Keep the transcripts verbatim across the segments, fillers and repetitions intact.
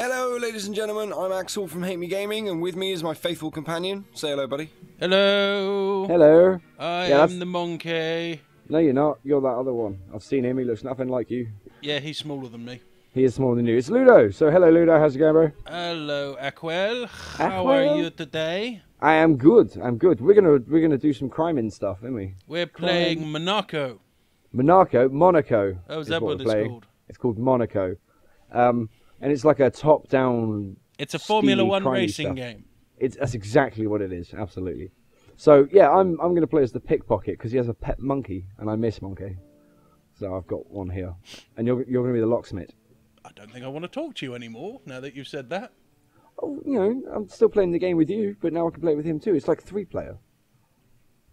Hello, ladies and gentlemen, I'm Axel from Hate Me Gaming, and with me is my faithful companion. Say hello, buddy. Hello. Hello. I yeah, am I've... the monkey. No, you're not. You're that other one. I've seen him. He looks nothing like you. Yeah, he's smaller than me. He is smaller than you. It's Ludo. So, hello, Ludo. How's it going, bro? Hello, Aquel. How Aquel? are you today? I am good. I'm good. We're gonna we're gonna do some crime and stuff, aren't we? We're playing crime. Monaco. Monaco, Monaco. Oh, is, is that what, what it's playing. called? It's called Monaco. Um. And it's like a top-down... It's a Formula One racing stuff. game. It's, that's exactly what it is, absolutely. So, yeah, I'm, I'm going to play as the pickpocket, because he has a pet monkey, and I miss monkey. So I've got one here. And you're, you're going to be the locksmith. I don't think I want to talk to you anymore, now that you've said that. Oh, you know, I'm still playing the game with you, but now I can play with him too. It's like three-player.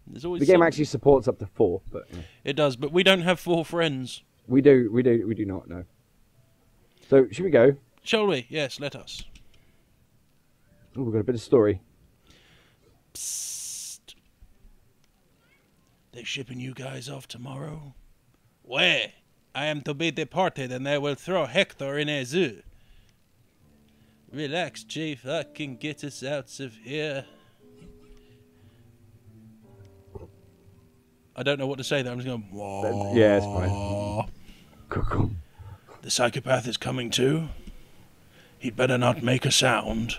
The game something... actually supports up to four. But you know. It does, but we don't have four friends. We do, we do, we do not, no. So, should we go? Shall we? Yes, let us. Oh, we've got a bit of story. Psst. They're shipping you guys off tomorrow. Where? I am to be deported and they will throw Hector in a zoo. Relax, Chief. I can get us out of here. I don't know what to say there. I'm just going... Wah. Yeah, it's fine. Cuckoo. The psychopath is coming too. He'd better not make a sound.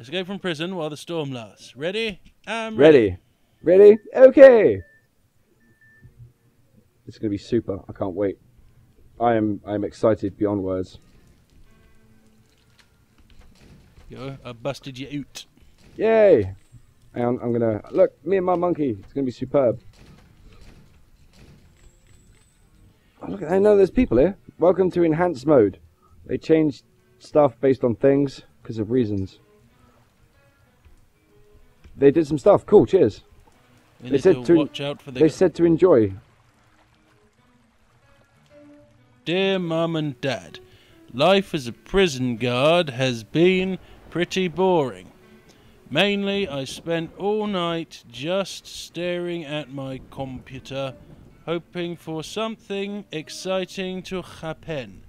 Escape from prison while the storm lasts. Ready? I'm ready. Ready? Ready? Okay. It's gonna be super. I can't wait. I am. I am excited beyond words. Yo, I busted you out. Yay! And I'm gonna look. Me and my monkey. It's gonna be superb. Oh, look, I know there's people here. Welcome to Enhanced Mode. They changed stuff based on things because of reasons. They did some stuff. Cool, cheers. We they said to, to watch out for the They said to enjoy. Dear Mum and Dad, life as a prison guard has been pretty boring. Mainly, I spent all night just staring at my computer, hoping for something exciting to happen,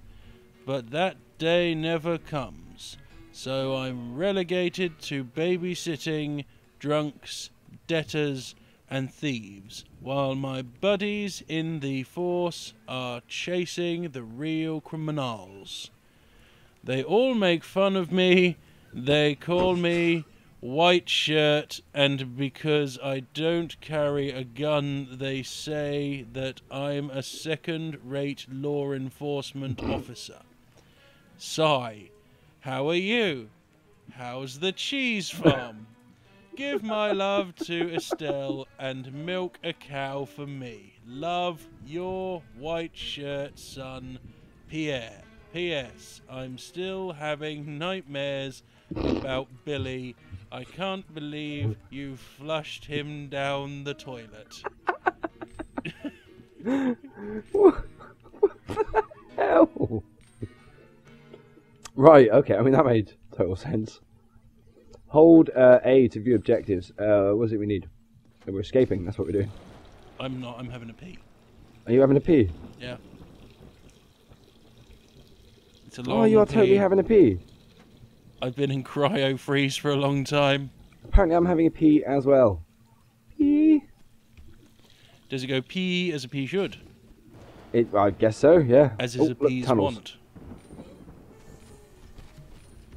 but that day never comes, so I'm relegated to babysitting drunks, debtors, and thieves, while my buddies in the force are chasing the real criminals. They all make fun of me, they call me White Shirt, and because I don't carry a gun, they say that I'm a second-rate law enforcement officer. Sigh. How are you? How's the cheese farm? Give my love to Estelle and milk a cow for me. Love, your White Shirt son, Pierre. P S. I'm still having nightmares about Billy. I can't believe you flushed him down the toilet. What the hell? Right, okay, I mean, that made total sense. Hold uh, A to view objectives. Uh, what is it we need? And we're escaping, that's what we're doing. I'm not, I'm having a pee. Are you having a pee? Yeah. It's a long Oh, you are pee. totally having a pee. I've been in cryo freeze for a long time. Apparently, I'm having a pee as well. Pee. Does it go pee as a pee should? It, I guess so. Yeah. As is oh, a pee's want.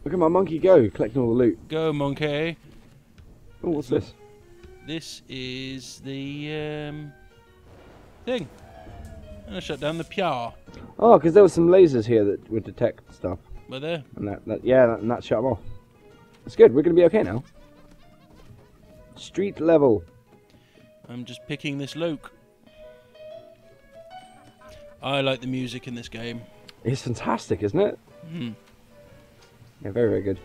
Look at my monkey go collecting all the loot. Go monkey. Oh, what's so, this? This is the um, thing. And I shut down the P R. Oh, because there were some lasers here that would detect stuff. Were there? And that, that, yeah, that, and that shut them off. That's good. We're going to be okay now. Street level. I'm just picking this Luke. I like the music in this game. It's fantastic, isn't it? Hmm. Yeah, very, very good.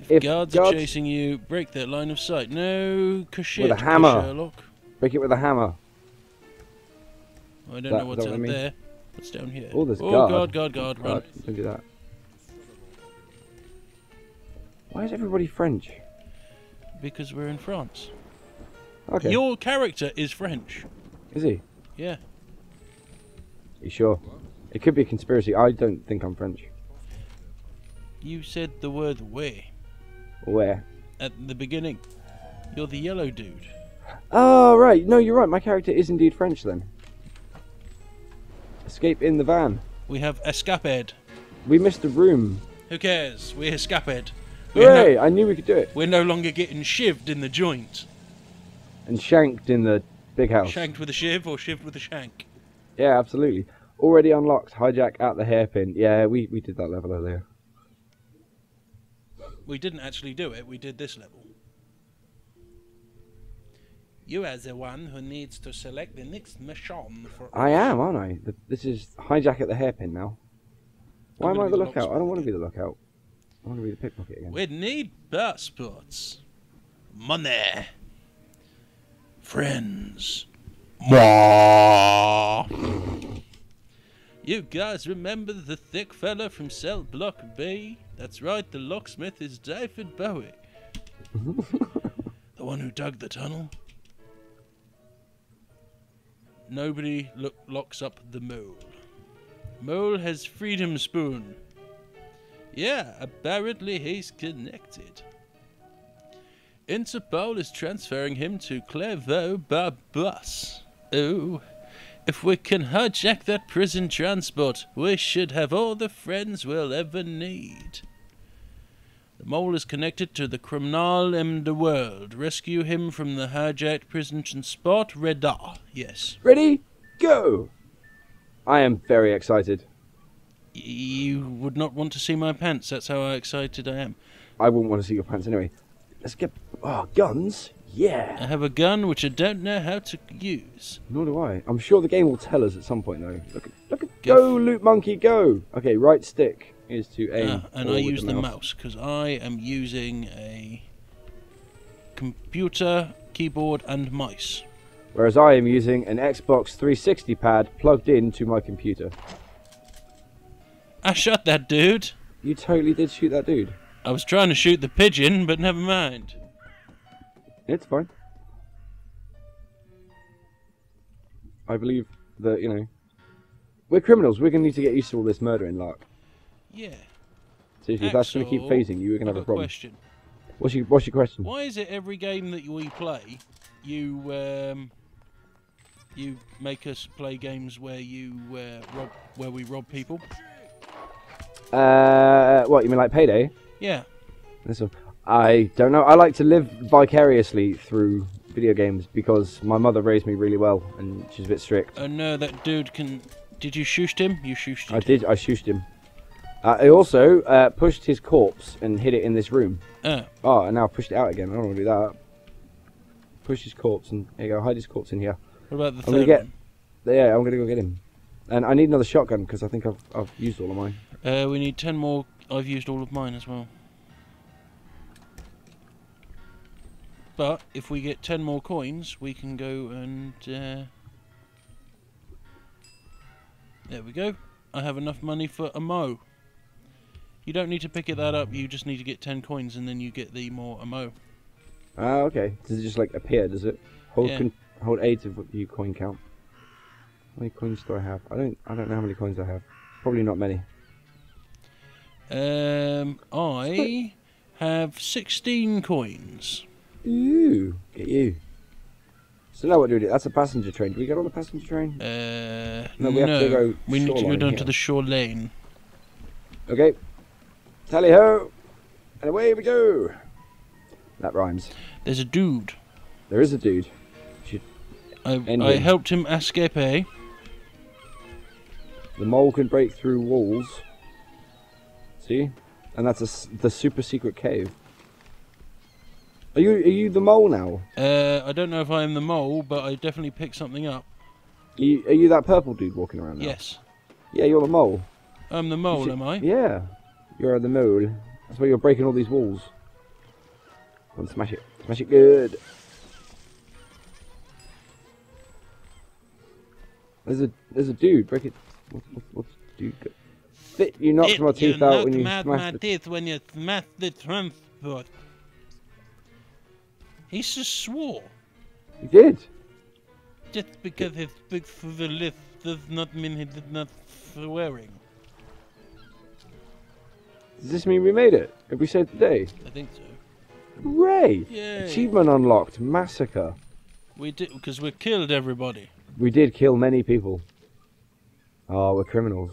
If, if guards, guards are chasing you, break their line of sight. No, kushit, with a hammer. Sherlock. Break it with a hammer. I don't that, know what's out what there. What's down here? Oh, there's oh, guard. guard, guard, guard, run. Don't do that. Why is everybody French? Because we're in France. Okay. Your character is French. Is he? Yeah. You sure? It could be a conspiracy. I don't think I'm French. You said the word way. Where? At the beginning. You're the yellow dude. Oh, right. No, you're right. My character is indeed French, then. Escape in the van. We have escaped. We missed the room. Who cares? We escaped. Hooray! No, I knew we could do it. We're no longer getting shivved in the joint. And shanked in the big house. Shanked with a shiv or shivved with a shank. Yeah, absolutely. Already unlocked. Hijack at the hairpin. Yeah, we, we did that level earlier. We didn't actually do it. We did this level. You are the one who needs to select the next mission for... I am, aren't I? The, this is hijack at the hairpin now. Why am I the lookout? I don't want to be the lookout. I want to be the pickpocket again. We need passports. Money. Friends. You guys remember the thick fella from cell block B? That's right, the locksmith is David Bowie. The one who dug the tunnel. Nobody look, locks up the mole. Mole has freedom spoon. Yeah, apparently he's connected. Interpol is transferring him to Clairvaux by bus. Oh, if we can hijack that prison transport, we should have all the friends we'll ever need. The mole is connected to the criminal in the world. Rescue him from the hijacked prison transport. Radar. Yes. Ready? Go! I am very excited. You would not want to see my pants. That's how excited I am. I wouldn't want to see your pants anyway. Let's get... Oh, guns? Yeah. I have a gun which I don't know how to use. Nor do I. I'm sure the game will tell us at some point, though. Look at... Look at go, go loot monkey, go! Okay, right stick is to aim. Ah, and I use the mouse, because I am using a computer, keyboard, and mice. Whereas I am using an Xbox three sixty pad plugged into my computer. I shot that dude. You totally did shoot that dude. I was trying to shoot the pigeon, but never mind. It's fine. I believe that, you know, we're criminals. We're going to need to get used to all this murdering lark. Yeah. Seriously, if that's going to keep phasing you, we're going to have a problem. Question. What's your, what's your question? Why is it every game that we play, you... Um... You make us play games where you uh, rob, where we rob people. Uh, what you mean, like Payday? Yeah. This one, I don't know. I like to live vicariously through video games because my mother raised me really well, and she's a bit strict. Oh no, that dude can. Did you shooshed him? You shooshed him. I did. I shooshed him. Uh, I also uh, pushed his corpse and hid it in this room. Oh. Oh, and now I've pushed it out again. I don't want to do that. Push his corpse and there you go. Hide his corpse in here. What about the third I'm gonna get, one? Yeah, I'm going to go get him. And I need another shotgun, because I think I've, I've used all of mine. Uh, we need ten more. I've used all of mine as well. But if we get ten more coins, we can go and... Uh... There we go. I have enough money for a mo. You don't need to pick it that up, you just need to get ten coins, and then you get the more a mo. Ah, okay. Does it just, like, appear, does it? Hold yeah. Hold A to view coin count. How many coins do I have? I don't. I don't know how many coins I have. Probably not many. Um, I have sixteen coins. Ooh, get you. So now what do we do? That's a passenger train. Do we get on the passenger train? Uh, no. We have no. to go. We need to go down here. to the shore lane. Okay. Tally ho, and away we go. That rhymes. There's a dude. There is a dude. I, I helped him escape. The mole can break through walls. See, and that's a, the super secret cave. Are you are you the mole now? Uh, I don't know if I am the mole, but I definitely picked something up. Are you, are you that purple dude walking around now? Yes. Yeah, you're the mole. I'm the mole, should, am I? Yeah, you're the mole. That's why you're breaking all these walls. Come on, smash it, smash it good. There's a there's a dude. Break it. What's, what's, what's dude? Got? Fit you knocked it, my teeth you out when you smashed my the... teeth when you smashed the transport. He just swore. He did. Just because he speaks for the list does not mean he did not swearing. Does this mean we made it? Have we saved the day? I think so. Hooray! Yay. Achievement unlocked. Massacre. We did, because we killed everybody. We did kill many people. Oh, we're criminals.